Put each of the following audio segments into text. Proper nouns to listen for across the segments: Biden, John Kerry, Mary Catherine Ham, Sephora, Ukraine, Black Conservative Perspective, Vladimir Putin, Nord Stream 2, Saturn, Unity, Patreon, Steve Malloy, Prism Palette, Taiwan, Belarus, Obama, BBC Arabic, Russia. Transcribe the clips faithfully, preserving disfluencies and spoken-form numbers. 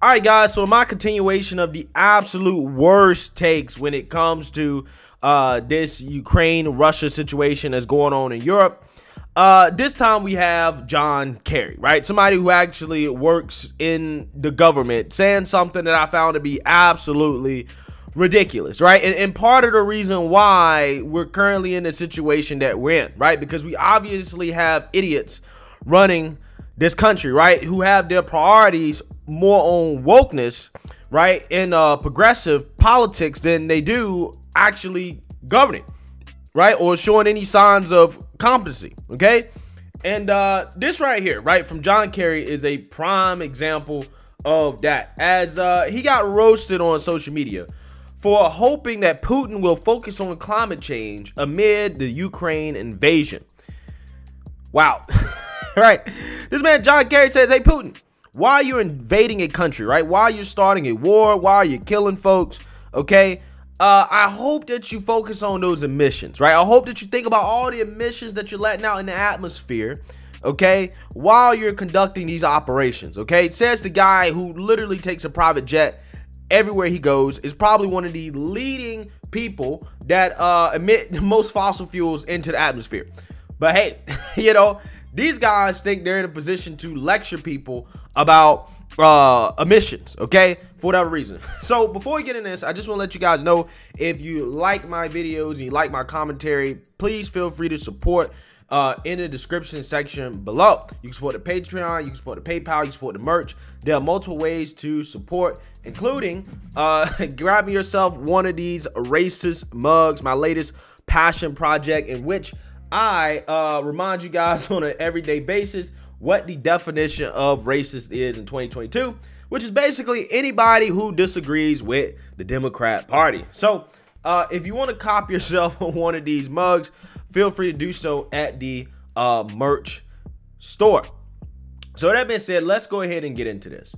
All right, guys, so in my continuation of the absolute worst takes when it comes to uh, this Ukraine-Russia situation that's going on in Europe, uh, this time we have John Kerry, right? Somebody who actually works in the government saying something that I found to be absolutely ridiculous, right? And, and part of the reason why we're currently in the situation that we're in, right? Because we obviously have idiots running this country, right, who have their priorities more on wokeness, right, in uh, progressive politics than they do actually governing, right, or showing any signs of competency, okay? And uh, this right here, right, from John Kerry is a prime example of that, as uh, he got roasted on social media for hoping that Putin will focus on climate change amid the Ukraine invasion. Wow. Right, this man John Kerry says, hey Putin, why are you invading a country, right? Why are you starting a war? Why are you killing folks? Okay, uh, I hope that you focus on those emissions, right? I hope that you think about all the emissions that you're letting out in the atmosphere, okay, while you're conducting these operations, okay? It says the guy who literally takes a private jet everywhere he goes, is probably one of the leading people that uh, emit the most fossil fuels into the atmosphere. But hey, you know, these guys think they're in a position to lecture people about uh, emissions, okay, for whatever reason. So before we get into this, I just want to let you guys know, if you like my videos and you like my commentary, please feel free to support uh, in the description section below. You can support the Patreon, you can support the PayPal, you can support the merch. There are multiple ways to support, including uh, grabbing yourself one of these racist mugs, my latest passion project, in which I uh, remind you guys on an everyday basis what the definition of racist is in twenty twenty-two, which is basically anybody who disagrees with the Democrat Party. So uh, if you want to cop yourself on one of these mugs, feel free to do so at the uh, merch store. So that being said, let's go ahead and get into this.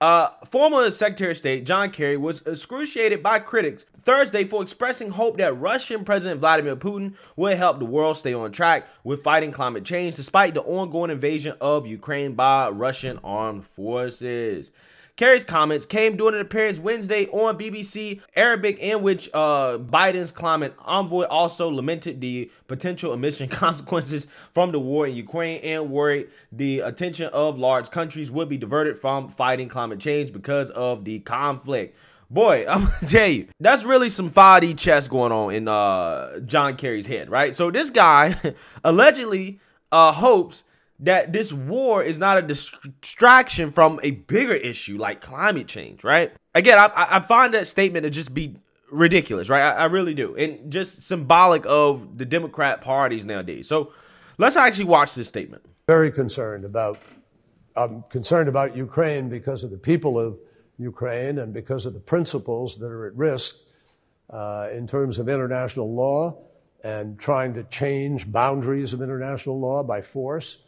Uh, former Secretary of State John Kerry was excruciated by critics Thursday for expressing hope that Russian President Vladimir Putin would help the world stay on track with fighting climate change despite the ongoing invasion of Ukraine by Russian armed forces. Kerry's comments came during an appearance Wednesday on B B C Arabic, in which uh, Biden's climate envoy also lamented the potential emission consequences from the war in Ukraine and worried the attention of large countries would be diverted from fighting climate change because of the conflict. Boy, I'm gonna tell you, that's really some five D chess going on in uh, John Kerry's head, right? So this guy allegedly uh, hopes that this war is not a distraction from a bigger issue like climate change, right? Again, I, I find that statement to just be ridiculous, right? I, I really do. And just symbolic of the Democrat parties nowadays. So let's actually watch this statement. Very concerned about, I'm concerned about Ukraine because of the people of Ukraine and because of the principles that are at risk uh, in terms of international law and trying to change boundaries of international law by force.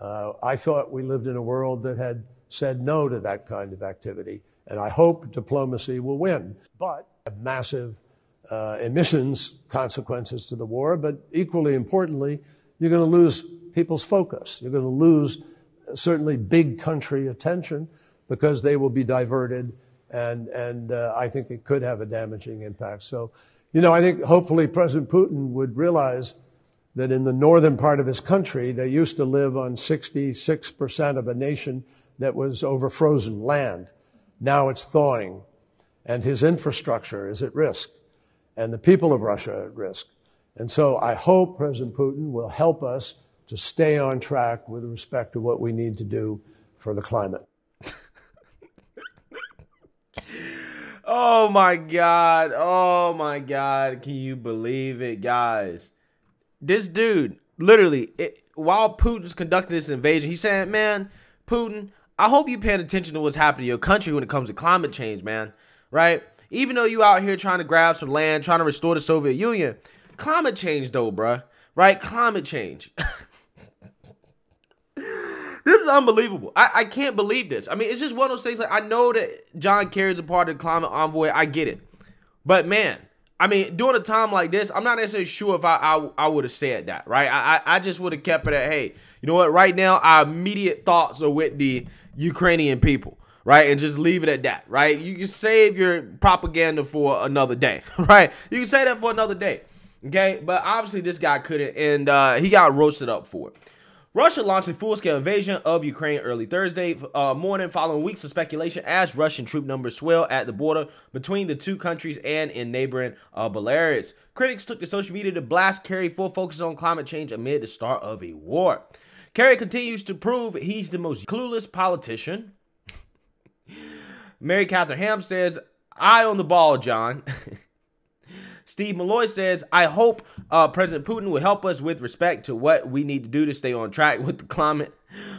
Uh, I thought we lived in a world that had said no to that kind of activity, and I hope diplomacy will win. But massive uh, emissions consequences to the war, but equally importantly, you're going to lose people's focus. You're going to lose uh, certainly big country attention because they will be diverted, and, and uh, I think it could have a damaging impact. So, you know, I think hopefully President Putin would realize that in the northern part of his country, they used to live on sixty-six percent of a nation that was over frozen land. Now it's thawing, and his infrastructure is at risk, and the people of Russia are at risk. And so I hope President Putin will help us to stay on track with respect to what we need to do for the climate. Oh, my God. Oh, my God. Can you believe it, guys? This dude, literally, it, while Putin's conducting this invasion, he's saying, man, Putin, I hope you're paying attention to what's happening to your country when it comes to climate change, man, right? Even though you out here trying to grab some land, trying to restore the Soviet Union, climate change though, bruh, right? Climate change. This is unbelievable. I, I can't believe this. I mean, it's just one of those things. Like, I know that John Kerry's a part of the climate envoy. I get it. But, man, I mean, during a time like this, I'm not necessarily sure if I I, I would have said that, right? I I just would have kept it at, hey, you know what? Right now, our immediate thoughts are with the Ukrainian people, right? And just leave it at that, right? You can save your propaganda for another day, right? You can say that for another day, okay? But obviously this guy couldn't, and uh, he got roasted up for it. Russia launched a full-scale invasion of Ukraine early Thursday uh, morning, following weeks of speculation as Russian troop numbers swell at the border between the two countries and in neighboring uh, Belarus. Critics took to social media to blast Kerry for focus on climate change amid the start of a war. Kerry continues to prove he's the most clueless politician. Mary Catherine Ham says, "Eye on the ball, John." Steve Malloy says, I hope uh, President Putin will help us with respect to what we need to do to stay on track with the climate.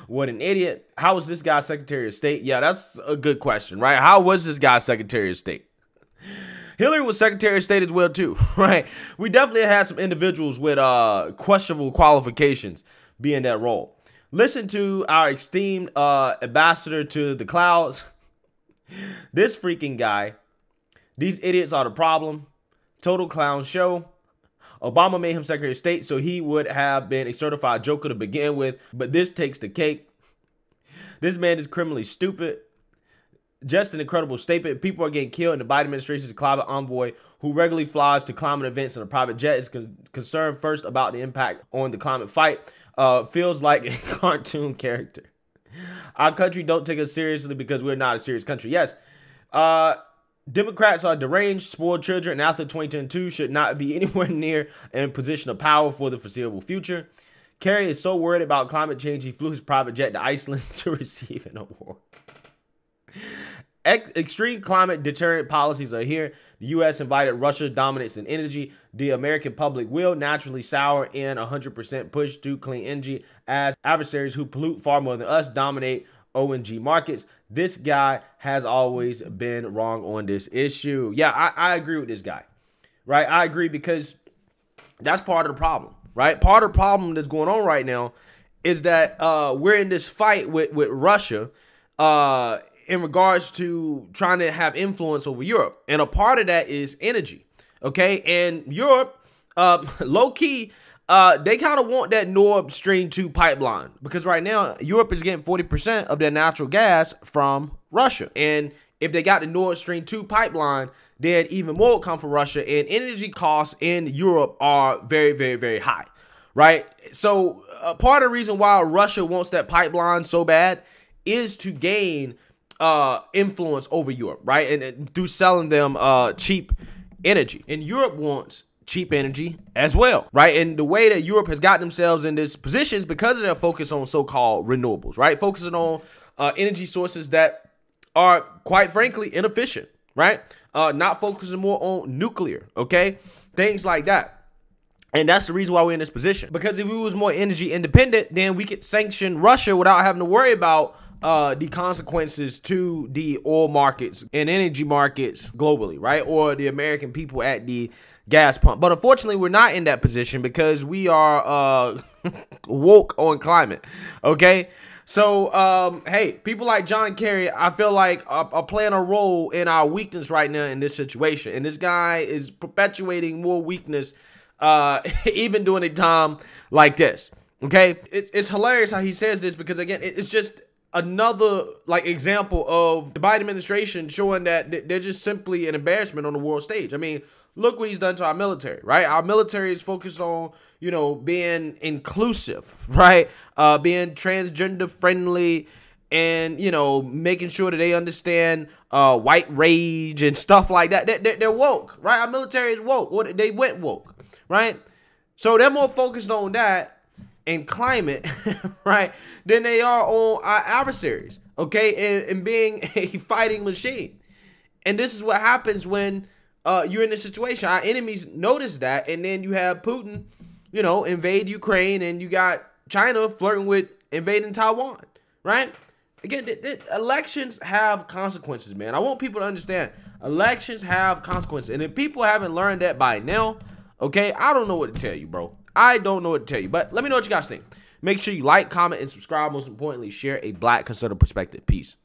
What an idiot. How was this guy Secretary of State? Yeah, that's a good question, right? How was this guy Secretary of State? Hillary was Secretary of State as well, too, right? We definitely had some individuals with uh, questionable qualifications be in that role. Listen to our esteemed uh, ambassador to the clouds. This freaking guy. These idiots are the problem. Total clown show. Obama made him Secretary of State, so he would have been a certified joker to begin with, but this takes the cake. This man is criminally stupid. Just an incredible statement. People are getting killed, and the Biden administration's climate envoy, who regularly flies to climate events in a private jet, is con concerned first about the impact on the climate fight. Uh, feels like a cartoon character. Our country don't take us seriously because we're not a serious country. Yes. Uh... Democrats are deranged, spoiled children, and after twenty twenty-two should not be anywhere near in a position of power for the foreseeable future. Kerry is so worried about climate change, he flew his private jet to Iceland to receive an award. Ex extreme climate deterrent policies are here. The U S invited Russia's dominance in energy. The American public will naturally sour in one hundred percent push to clean energy as adversaries who pollute far more than us dominate O N G markets. This guy has always been wrong on this issue. Yeah, I, I agree with this guy, right? I agree, because that's part of the problem, right? Part of the problem that's going on right now is that uh, we're in this fight with, with Russia uh, in regards to trying to have influence over Europe. And a part of that is energy, okay? And Europe, uh, low-key, Uh, they kind of want that Nord Stream two pipeline, because right now Europe is getting forty percent of their natural gas from Russia. And if they got the Nord Stream two pipeline, then even more would come from Russia. And energy costs in Europe are very, very, very high, right? So uh, part of the reason why Russia wants that pipeline so bad is to gain uh, influence over Europe, right? And, and through selling them uh, cheap energy. And Europe wants cheap energy as well, right? And the way that Europe has gotten themselves in this position is because of their focus on so-called renewables, right? Focusing on uh, energy sources that are, quite frankly, inefficient, right? Uh, not focusing more on nuclear, okay? Things like that. And that's the reason why we're in this position. Because if we was more energy independent, then we could sanction Russia without having to worry about Uh, the consequences to the oil markets and energy markets globally, right? Or the American people at the gas pump. But unfortunately, we're not in that position because we are uh, woke on climate, okay? So, um, hey, people like John Kerry, I feel like are, are playing a role in our weakness right now in this situation. And this guy is perpetuating more weakness uh, even during a time like this, okay? It's, it's hilarious how he says this, because, again, it's just another like example of the Biden administration showing that they're just simply an embarrassment on the world stage. I mean, look what he's done to our military, right? Our military is focused on, you know, being inclusive, right? Uh, being transgender friendly and, you know, making sure that they understand uh, white rage and stuff like that. They, they, they're woke, right? Our military is woke, or they went woke, right? So they're more focused on that and climate, right, than they are on our adversaries, okay, and, and being a fighting machine. And this is what happens when uh, you're in this situation. Our enemies notice that, and then you have Putin, you know, invade Ukraine, and you got China flirting with invading Taiwan, right? Again, th th elections have consequences, man. I want people to understand elections have consequences, and if people haven't learned that by now, okay, I don't know what to tell you, bro. I don't know what to tell you, but let me know what you guys think. Make sure you like, comment, and subscribe. Most importantly, share a Black Conservative Perspective. Peace.